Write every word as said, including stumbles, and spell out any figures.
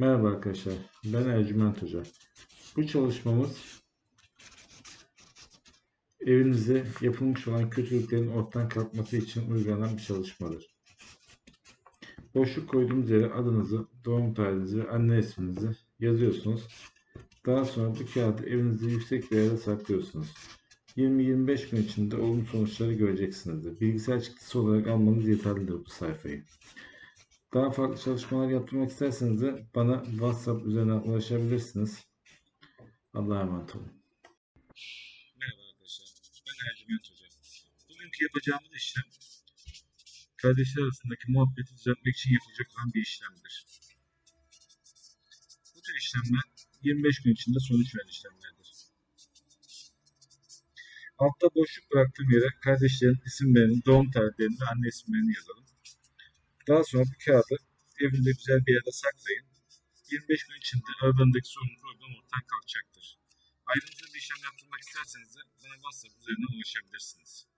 Merhaba arkadaşlar, ben Ercüment Hoca. Bu çalışmamız evinize yapılmış olan kötülüklerin ortadan kalkması için uygulanan bir çalışmadır. Boşluk koyduğumuz yere adınızı, doğum tarihinizi ve anne isminizi yazıyorsunuz. Daha sonra bu kağıdı evinizde yüksek bir yerde saklıyorsunuz. yirmi yirmi beş gün içinde olumlu sonuçları göreceksinizdir. Bilgisayar çıktısı olarak almanız yeterlidir bu sayfayı. Daha farklı çalışmalar yaptırmak isterseniz de bana WhatsApp üzerinden ulaşabilirsiniz. Allah'a emanet olun. Merhaba arkadaşlar, ben Ercüment Hoca. Bugünkü yapacağımız işlem, kardeşler arasındaki muhabbeti düzeltmek için yapılacak olan bir işlemdir. Bu tür işlemler yirmi beş gün içinde sonuç veren işlemlerdir. Altta boşluk bıraktığım yere kardeşlerin isimlerini, doğum tarihlerini ve anne isimlerini yazalım. Daha sonra bu kağıdı evinde güzel bir yerde saklayın. yirmi beş gün içinde aralarındaki sorun problem ortadan kalkacaktır. Ayrıntılı bir işlem yaptırmak isterseniz de bana WhatsApp üzerinden ulaşabilirsiniz.